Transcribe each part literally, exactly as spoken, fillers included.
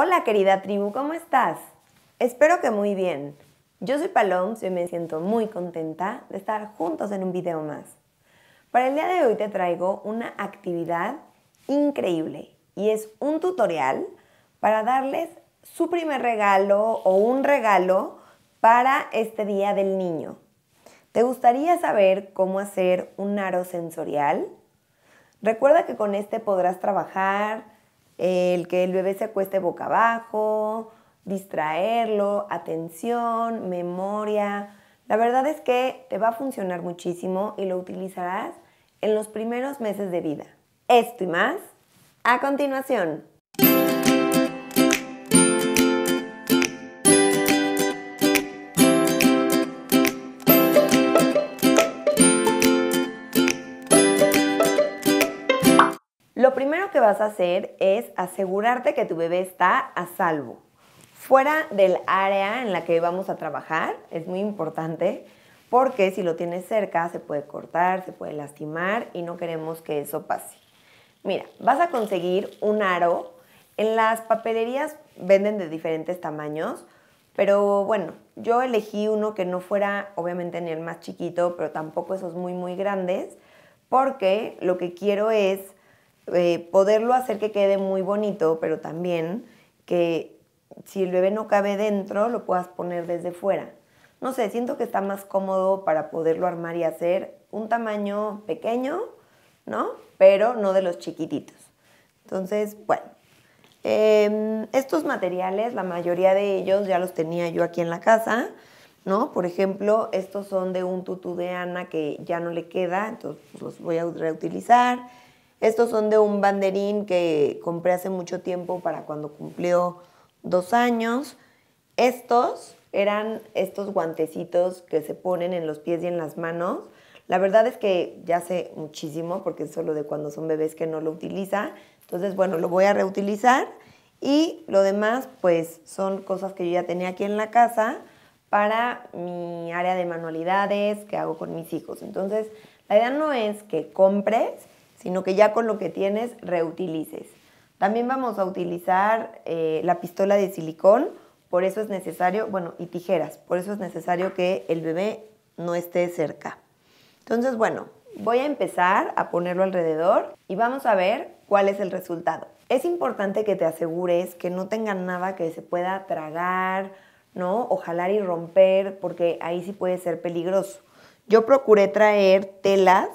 Hola querida tribu, ¿cómo estás? Espero que muy bien. Yo soy Paloms y me siento muy contenta de estar juntos en un video más. Para el día de hoy te traigo una actividad increíble y es un tutorial para darles su primer regalo o un regalo para este Día del Niño. ¿Te gustaría saber cómo hacer un aro sensorial? Recuerda que con este podrás trabajar el que el bebé se acueste boca abajo, distraerlo, atención, memoria. La verdad es que te va a funcionar muchísimo y lo utilizarás en los primeros meses de vida. Esto y más a continuación. Lo primero que vas a hacer es asegurarte que tu bebé está a salvo. Fuera del área en la que vamos a trabajar, es muy importante porque si lo tienes cerca se puede cortar, se puede lastimar y no queremos que eso pase. Mira, vas a conseguir un aro. En las papelerías venden de diferentes tamaños, pero bueno, yo elegí uno que no fuera obviamente ni el más chiquito, pero tampoco esos muy muy grandes, porque lo que quiero es Eh, poderlo hacer que quede muy bonito, pero también que si el bebé no cabe dentro, lo puedas poner desde fuera. No sé, siento que está más cómodo para poderlo armar y hacer un tamaño pequeño, ¿no? Pero no de los chiquititos. Entonces, bueno, eh, estos materiales, la mayoría de ellos ya los tenía yo aquí en la casa, ¿no? Por ejemplo, estos son de un tutú de Ana que ya no le queda, entonces pues, los voy a reutilizar. Estos son de un banderín que compré hace mucho tiempo para cuando cumplió dos años. Estos eran estos guantecitos que se ponen en los pies y en las manos. La verdad es que ya sé muchísimo porque es solo de cuando son bebés que no lo utiliza. Entonces, bueno, lo voy a reutilizar. Y lo demás, pues, son cosas que yo ya tenía aquí en la casa para mi área de manualidades que hago con mis hijos. Entonces, la idea no es que compres, sino que ya con lo que tienes reutilices. También vamos a utilizar eh, la pistola de silicón, por eso es necesario, bueno, y tijeras, por eso es necesario que el bebé no esté cerca. Entonces, bueno, voy a empezar a ponerlo alrededor y vamos a ver cuál es el resultado. Es importante que te asegures que no tengan nada que se pueda tragar, ¿no? O jalar y romper, porque ahí sí puede ser peligroso. Yo procuré traer telas.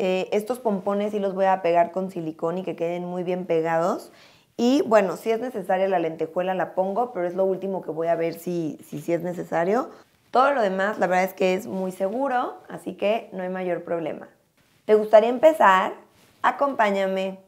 Eh, estos pompones sí los voy a pegar con silicón y que queden muy bien pegados. Y bueno, si es necesaria la lentejuela la pongo, pero es lo último que voy a ver si, si, si es necesario. Todo lo demás la verdad es que es muy seguro, así que no hay mayor problema. ¿Te gustaría empezar? Acompáñame.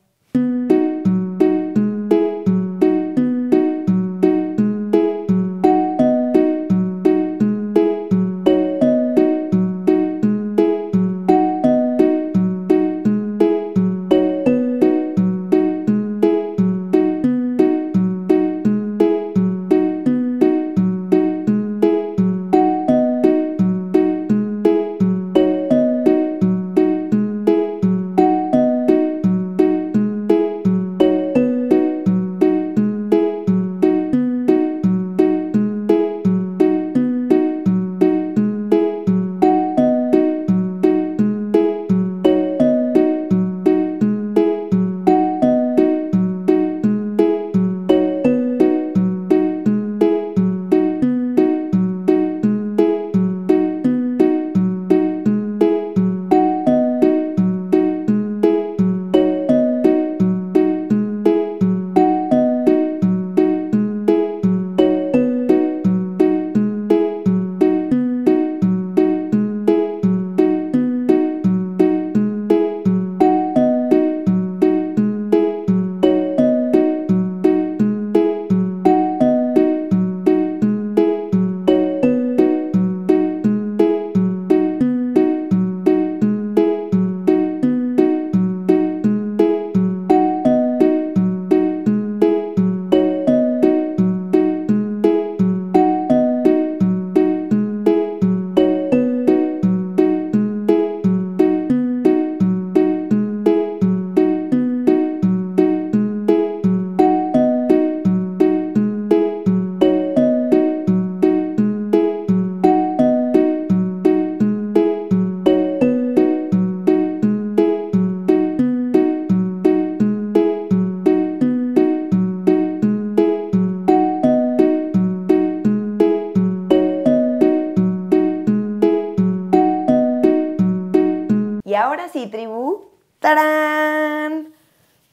Ahora sí, tribu. ¡Tarán!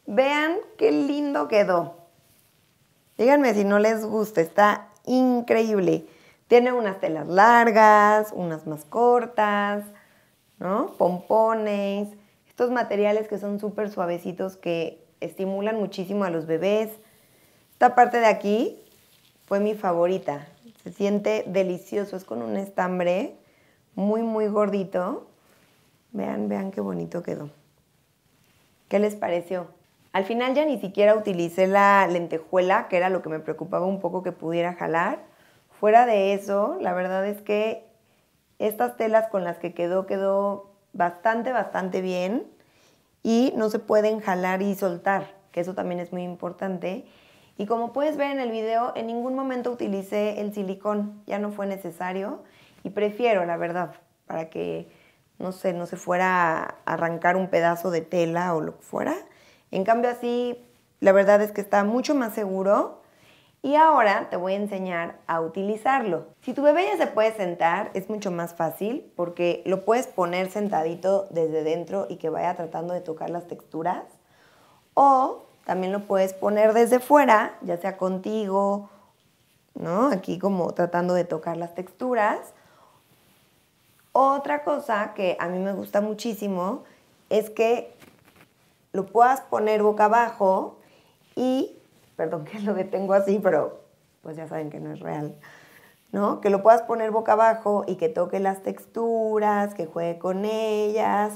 Vean qué lindo quedó. Díganme si no les gusta, está increíble. Tiene unas telas largas, unas más cortas, ¿no? Pompones. Estos materiales que son súper suavecitos que estimulan muchísimo a los bebés. Esta parte de aquí fue mi favorita. Se siente delicioso. Es con un estambre muy, muy gordito. Vean, vean qué bonito quedó. ¿Qué les pareció? Al final ya ni siquiera utilicé la lentejuela, que era lo que me preocupaba un poco que pudiera jalar. Fuera de eso, la verdad es que estas telas con las que quedó, quedó bastante, bastante bien. Y no se pueden jalar y soltar, que eso también es muy importante. Y como puedes ver en el video, en ningún momento utilicé el silicón. Ya no fue necesario y prefiero, la verdad, para que... no sé, no se fuera a arrancar un pedazo de tela o lo que fuera. En cambio así, la verdad es que está mucho más seguro. Y ahora te voy a enseñar a utilizarlo. Si tu bebé ya se puede sentar, es mucho más fácil porque lo puedes poner sentadito desde dentro y que vaya tratando de tocar las texturas. O también lo puedes poner desde fuera, ya sea contigo, ¿no? Aquí como tratando de tocar las texturas. Otra cosa que a mí me gusta muchísimo es que lo puedas poner boca abajo y, perdón que lo detengo así, pero pues ya saben que no es real, ¿no? Que lo puedas poner boca abajo y que toque las texturas, que juegue con ellas,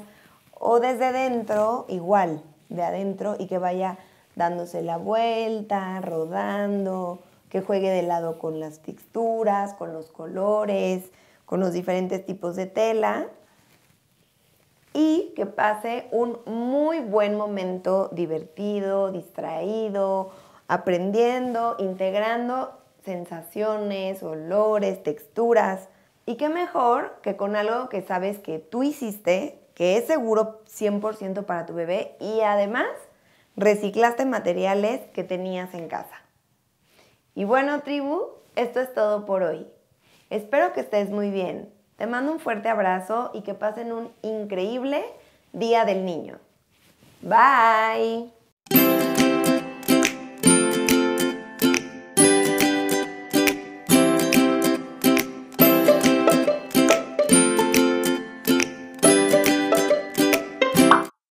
o desde dentro, igual, de adentro, y que vaya dándose la vuelta, rodando, que juegue de lado con las texturas, con los colores, con los diferentes tipos de tela, y que pase un muy buen momento divertido, distraído, aprendiendo, integrando sensaciones, olores, texturas. Y qué mejor que con algo que sabes que tú hiciste, que es seguro cien por ciento para tu bebé y además reciclaste materiales que tenías en casa. Y bueno, tribu, esto es todo por hoy. Espero que estés muy bien. Te mando un fuerte abrazo y que pasen un increíble Día del Niño. Bye.